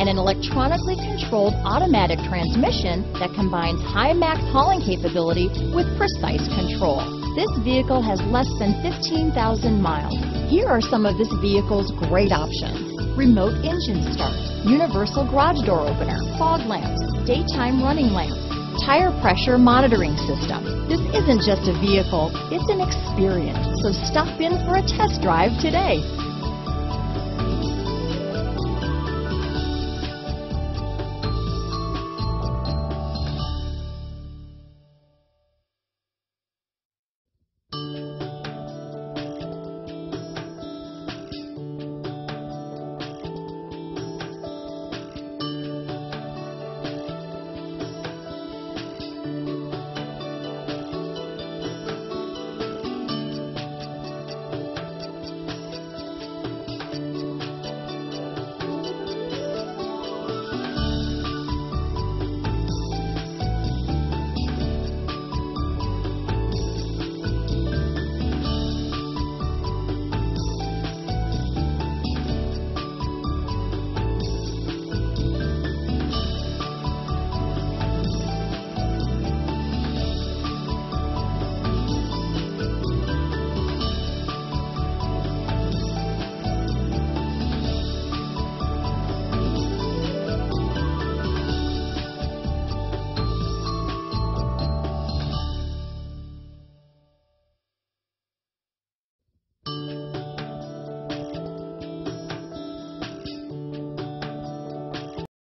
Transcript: and an electronically controlled automatic transmission that combines high max hauling capability with precise control. This vehicle has less than 15,000 miles. Here are some of this vehicle's great options: remote engine start, universal garage door opener, fog lamps, daytime running lamps, tire pressure monitoring system. This isn't just a vehicle, it's an experience. So stop in for a test drive today.